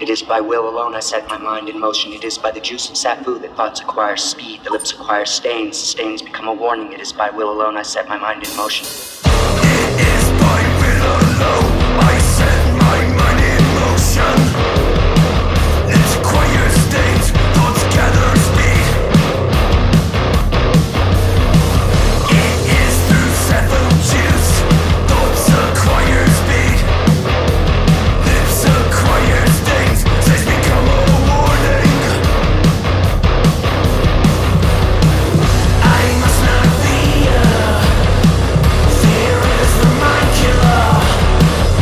It is by will alone I set my mind in motion. It is by the juice of Sappho that thoughts acquire speed. The lips acquire stains. Stains become a warning. It is by will alone I set my mind in motion. It is by will alone I set my mind in motion. Lips acquire stains. Thoughts gather speed. It is through Sappho juice thoughts acquire speed. Lips acquire stains. Fear is the mind killer.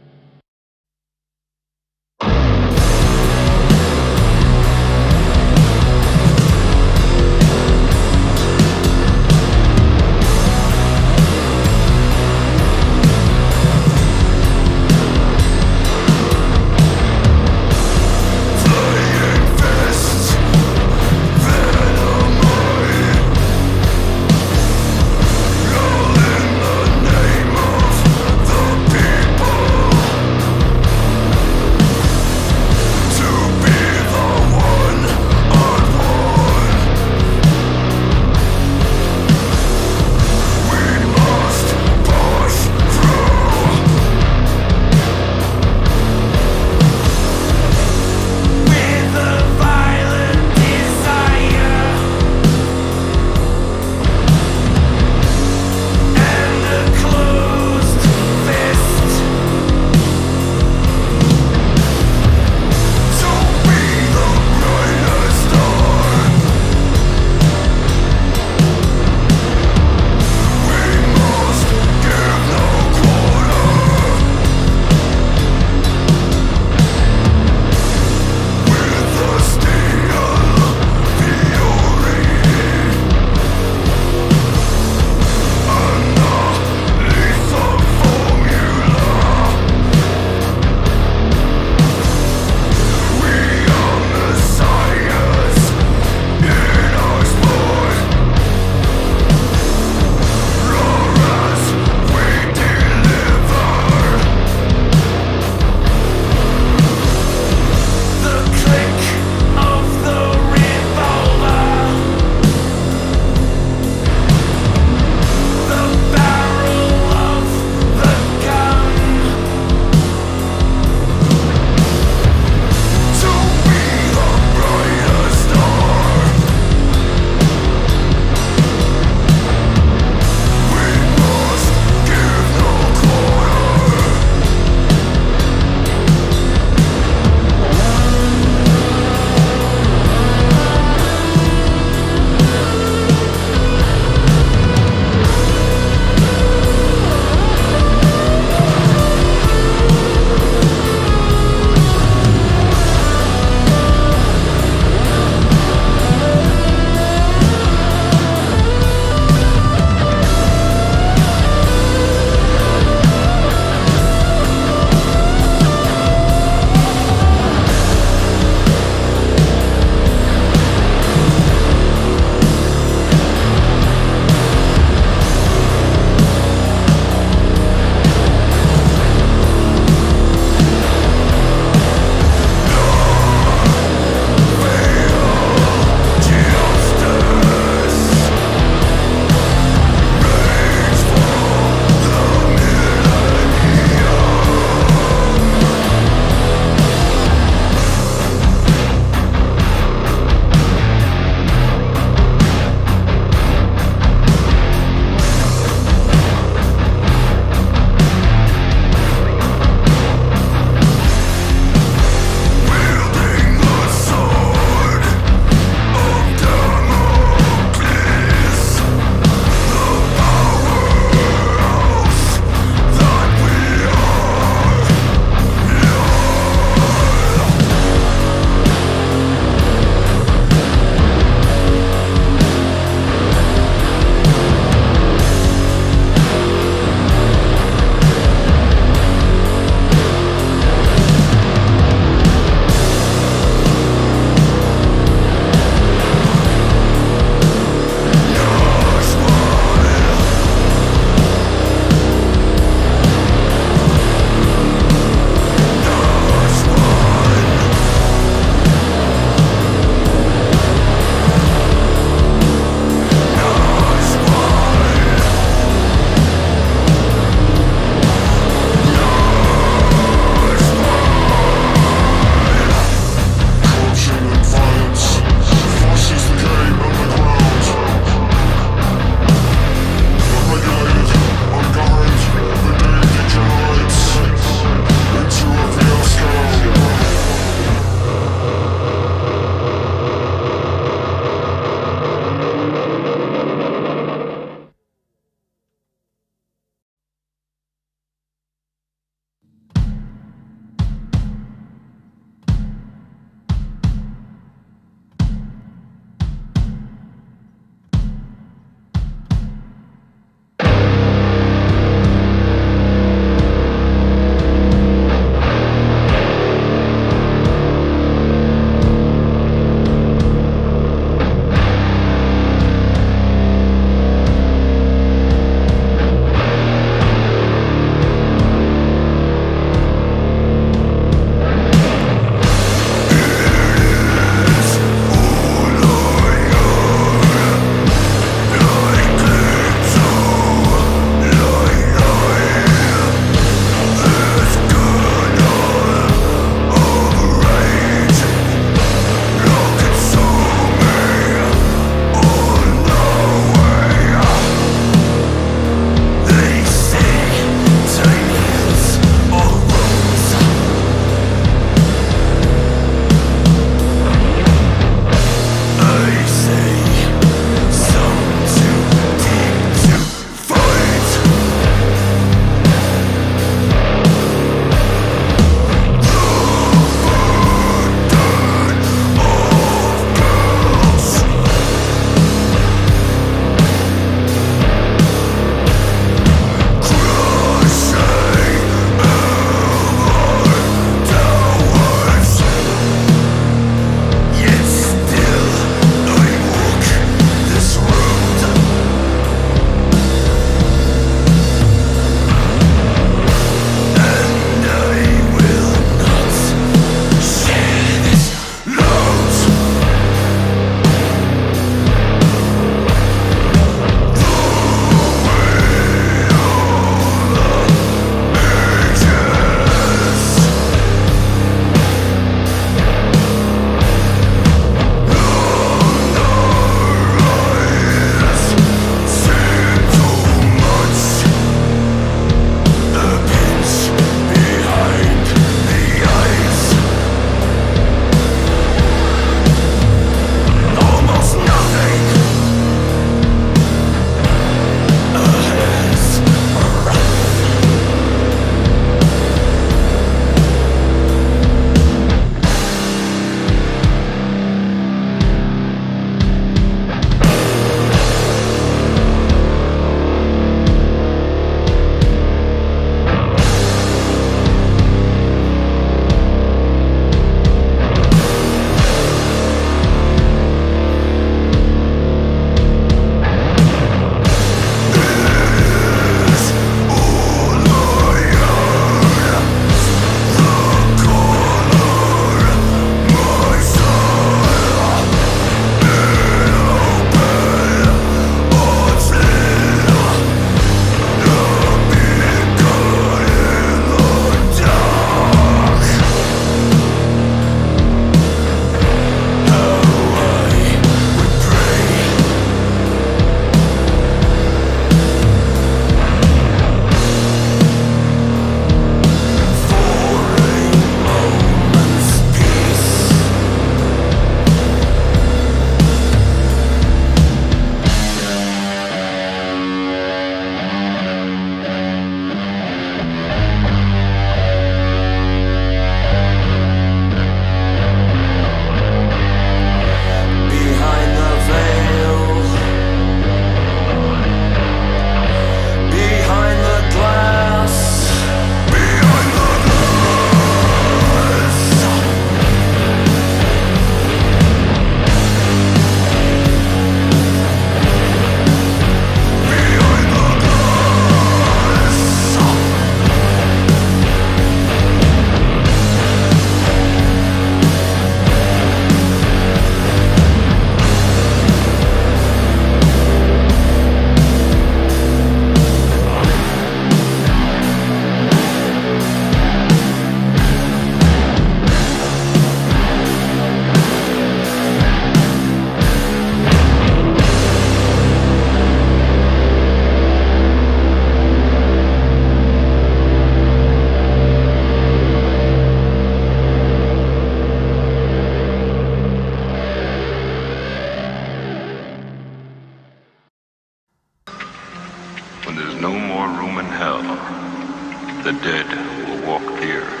The dead will walk the earth.